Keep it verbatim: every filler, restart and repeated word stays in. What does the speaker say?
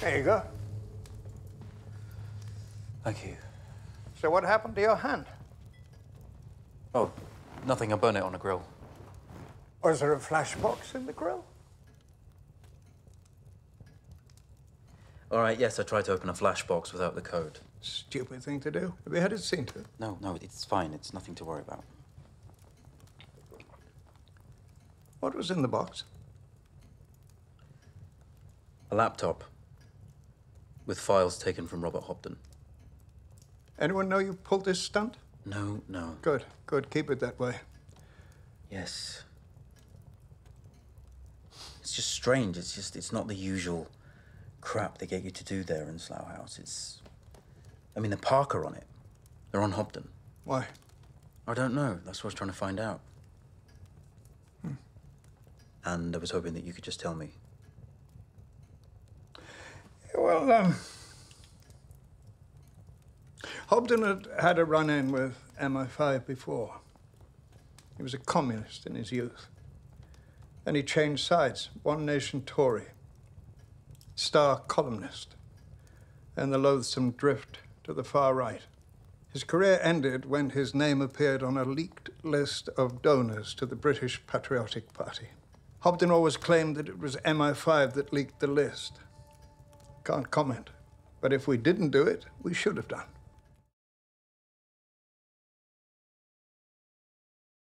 There you go. Thank you. So what happened to your hand? Oh, nothing. I burned it on a grill. Was there a flashbox in the grill? All right, yes, I tried to open a flashbox without the code. Stupid thing to do. Have you had it seen to? No, no, it's fine. It's nothing to worry about. What was in the box? A laptop with files taken from Robert Hobden. Anyone know you pulled this stunt? No, no. Good, good. Keep it that way. Yes. It's just strange. It's just, it's not the usual crap they get you to do there in Slough House. It's, I mean, the Parker on it. They're on Hobden. Why? I don't know. That's what I was trying to find out. Hmm. And I was hoping that you could just tell me. Well, um... Hobden had had a run-in with M I five before. He was a communist in his youth. Then he changed sides, One Nation Tory, star columnist, and the loathsome drift to the far right. His career ended when his name appeared on a leaked list of donors to the British Patriotic Party. Hobden always claimed that it was M I five that leaked the list. Can't comment, but if we didn't do it, we should have done.